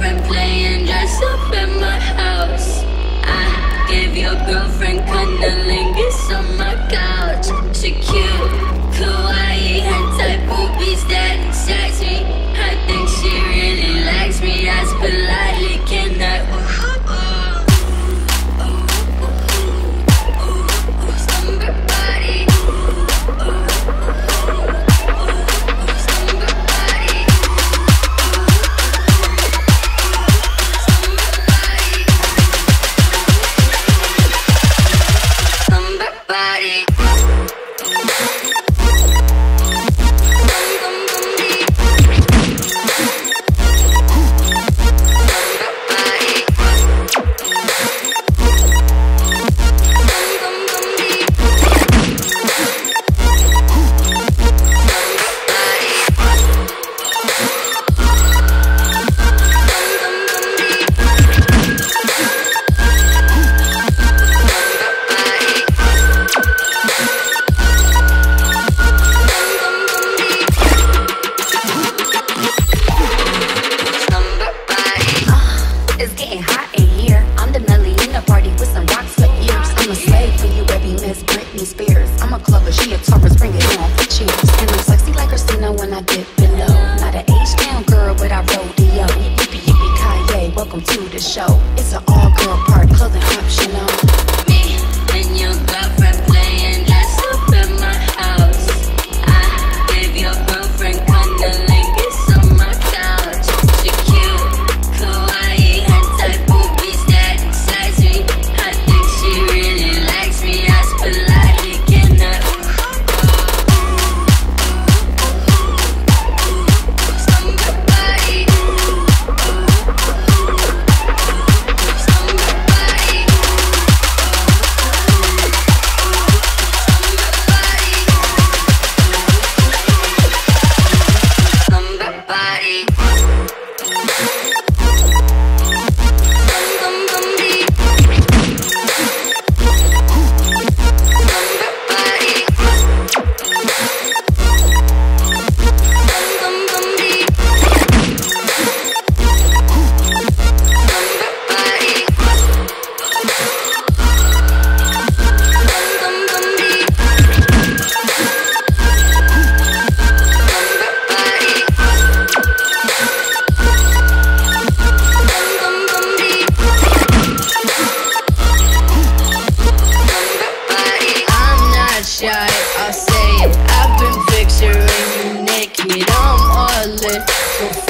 girlfriend playing dress up in my house. I gave your girlfriend cunnilingus on my couch. She cute, kawaii, hentai boobies that excites me. I think she really likes me. I asked politely, can I? I've been picturing you naked, I'm all in.